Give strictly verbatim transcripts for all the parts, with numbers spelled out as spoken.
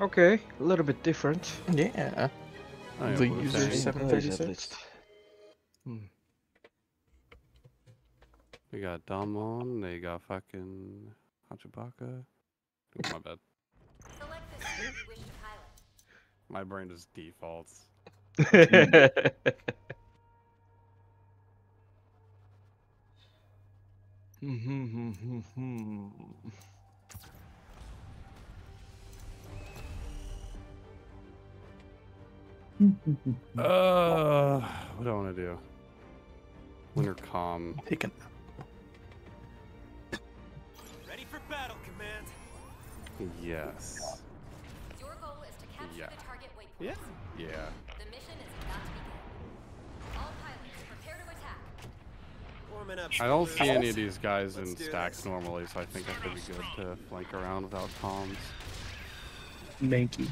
Okay, a little bit different. Yeah. I the user seven thirty-six. Hmm. We got Domon, they got fucking Hachibaka. Oh, my bad. My brain just defaults. Uh, what do I want to do? Winter calm. Take it. Ready for battle, command. Yes. Your goal is to capture yeah. the target waypoint. Yes. Yeah. yeah. The mission is about to begin. All pilots, prepare to attack. Warming up. I don't see any of these guys Let's in stacks this. normally, so I think I could be good to flank around without comms. Manky.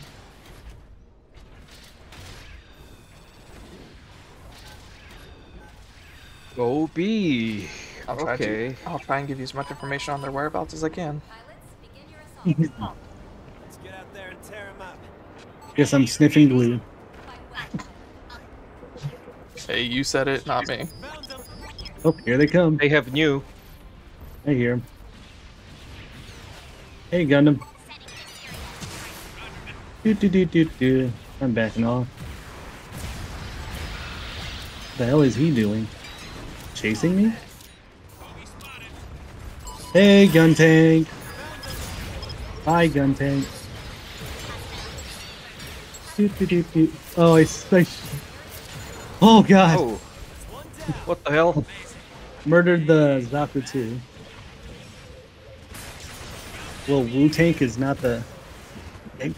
Go B. I'll try okay. To, I'll try and give you as much information on their whereabouts as I can. Pilots, begin your assault. Let's get out there and tear them up. Guess I'm sniffing glue. Hey, you said it, not me. Oh, here they come. They have new. I hear them. Hey, Gundam. Do do do do do. I'm backing off. What the hell is he doing? Chasing me? Hey, gun tank! Bye, gun tank. Doo, doo, doo, doo. Oh, I, I... Oh, God! Oh. What the hell? Murdered the Zaku too. Well, Wu Tank is not the... Tank.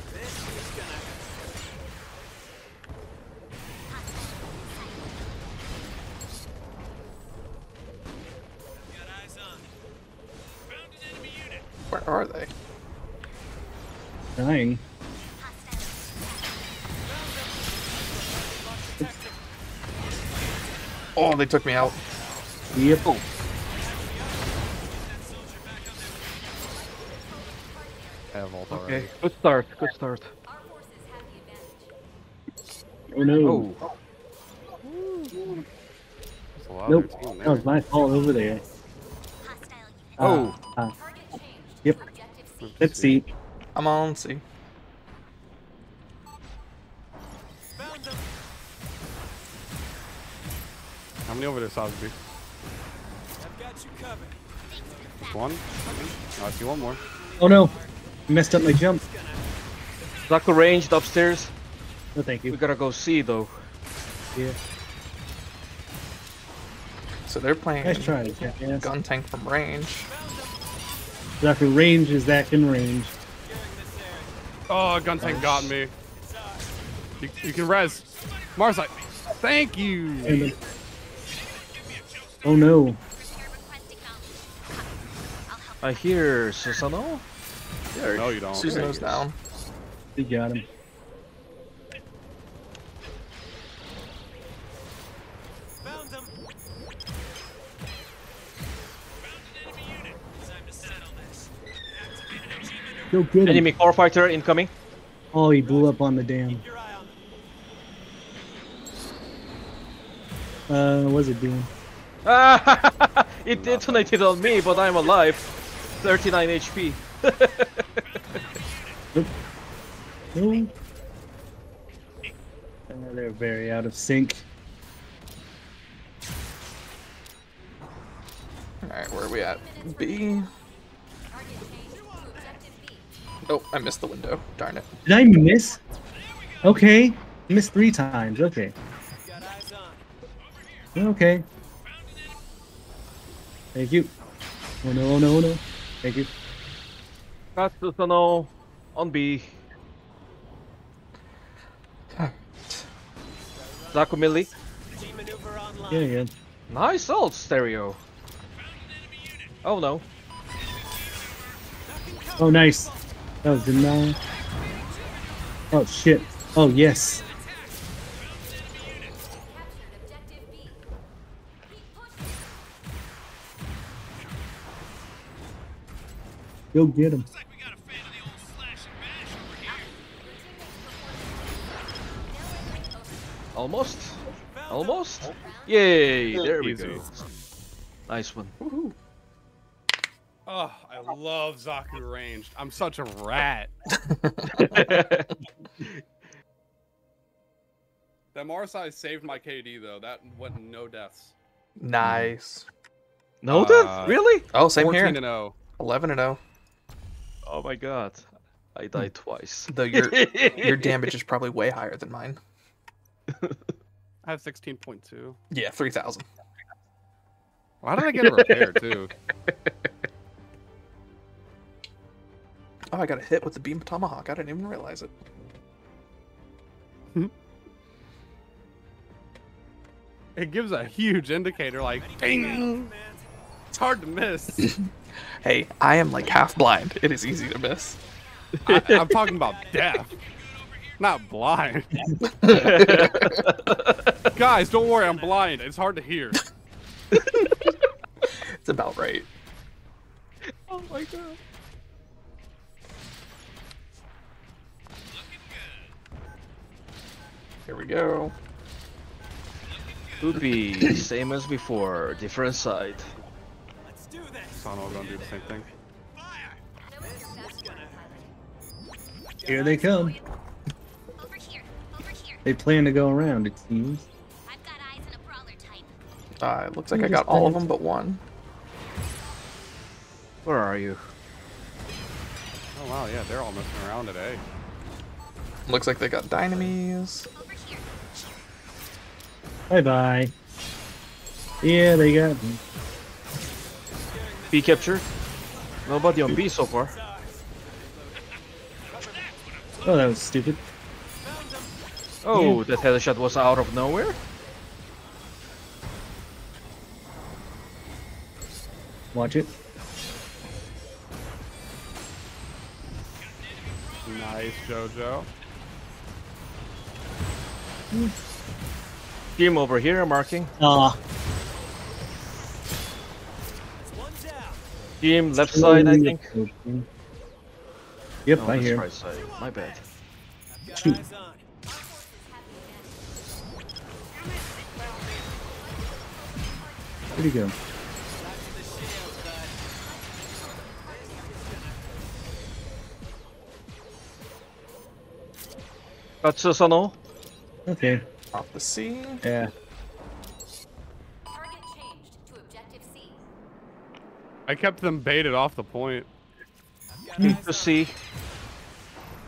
Where are they? Dying. Oh, they took me out. Yep. Oh. Okay, good start, good start. Oh no. Oh. Nope, that was my fault over there. Oh. Uh, uh. Yep. Let's see. I'm on C. How many over there, Sazuki? I've got you covered. One? I see one more. Oh no. I messed up my jump. Zaku Ranged upstairs. No, thank you. We gotta go C though. Yeah. So they're playing nice try, yeah. Gun Tank from range. Zaku Range is that in range. Oh, gun tank got me. You, you can res. Marzai, thank you. Oh no. I hear Susanoo. There. No, you don't. Susanoo's down. You got him. Go get him. Enemy core fighter incoming. Oh, he blew up on the dam. Uh, what was it doing? It detonated on me, but I'm alive. thirty-nine H P. Nope. Nope. Oh, they're very out of sync. Alright, where are we at? B. Oh, I missed the window. Darn it. Did I miss? Okay. Missed three times. Okay. Okay. Thank you. Oh no, oh no, oh no. Thank you. Got Susanoo on B. Zakumili. Yeah, yeah. Nice old stereo. Oh no. Oh, nice. That was denied. Oh shit. Oh yes. Go get him. Looks like we got a fan of the old slash and mash over here. Almost. Almost. Yay, there we go. Nice one. Woohoo. Oh, I love Zaku Ranged. I'm such a rat. That Marasai saved my K D though. That went no deaths. Nice. No uh, death? Really? Oh, same fourteen here. fourteen and oh. eleven and oh. Oh my god. I died twice. Though your your damage is probably way higher than mine. I have sixteen point two. Yeah, three thousand. Why did I get a repair too? Oh, I got a hit with the beam tomahawk. I didn't even realize it. It gives a huge indicator, like ding. It's hard to miss. Hey, I am like half blind. It is easy to miss. I, I'm talking about deaf, not blind. Guys, don't worry, I'm blind. It's hard to hear. It's about right. Oh my god. Here we go. Poopy, same as before, different side. Let's do this. Susanoo gonna do the same thing. Here they come. Over here. Over here. They plan to go around, it seems. I've got eyes and a brawler type. Uh, it looks like I got all of them but one. Where are you? Oh wow, yeah, they're all messing around today. Looks like they got dynamies. Bye bye. Yeah, they got me. B capture. Nobody on B so far. Oh, that was stupid. Oh, yeah. That headshot was out of nowhere. Watch it. Nice, JoJo. Team over here, marking. Ah. Team left side, I think. Yep, no, I hear. Right side. My bad. Shoot. Where'd he go? Got Susanoo. Okay. Off the sea. Yeah. Target changed to objective C. I kept them baited off the point. The sea.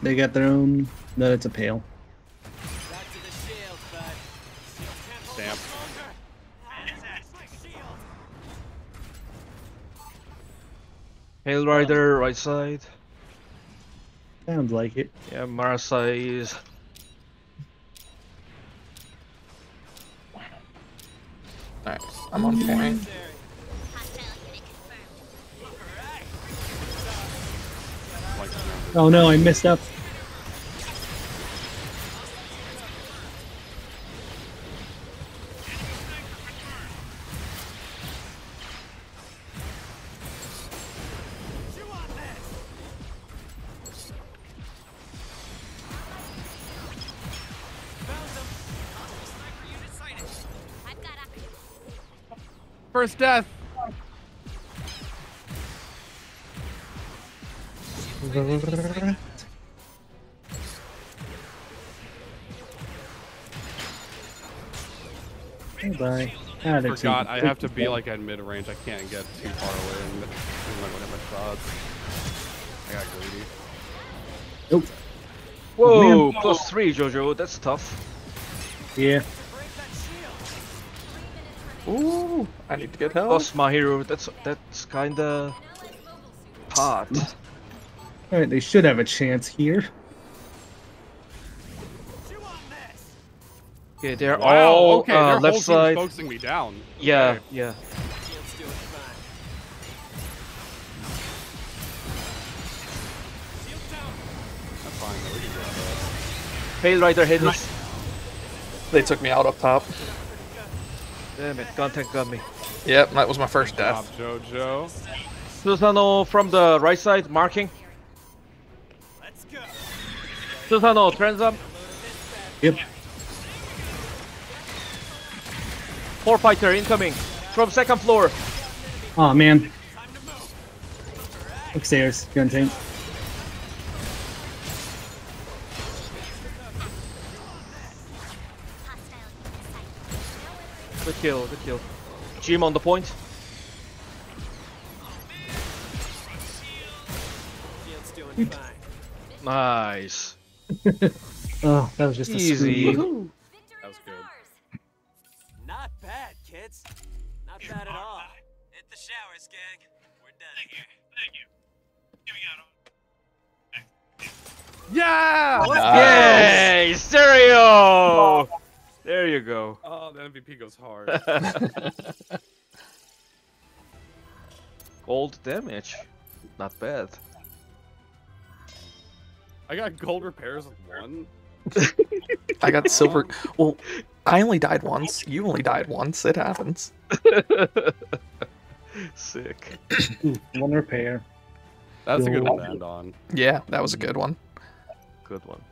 They got their own. No, it's a pale. Damn. Pale Rider, right side. Sounds like it. Yeah, Marasai is. Alright, I'm on point. Oh no, I messed up. First death. Bye. I forgot. I have to be like at mid range. I can't get too far away and look at my shots. I got greedy. Nope. Whoa, man. Plus three, JoJo. That's tough. Yeah. Ooh, I need to get help. Lost my hero. That's that's kind of hot. All right, they should have a chance here. Okay, they're wow, all okay, uh, their left whole side. Focusing me down. Okay. Yeah, yeah. Pale Rider hit us. They took me out up top. Damn it, gun tank got me. Yep, that was my first death. Good job, JoJo. Susanoo from the right side, marking. Let's go. Susanoo, trends up. Yep. Floor fighter incoming from second floor. Oh man. Upstairs, gun tank. Good kill, good kill. Jim on the point. Nice. Oh, that was just easy. A scream. That was good. Not bad, kids. Not bad at all. Hit the showers, gang. We're done. Thank you. Thank you. Here we go. Yeah! Yay! Nice. Stereo! Oh. There you go. Oh, the M V P goes hard. Gold damage. Not bad. I got gold repairs with one. I got silver. Well, I only died once. You only died once. It happens. Sick. One repair. That's a good one to end on. Yeah, that was a good one. Good one.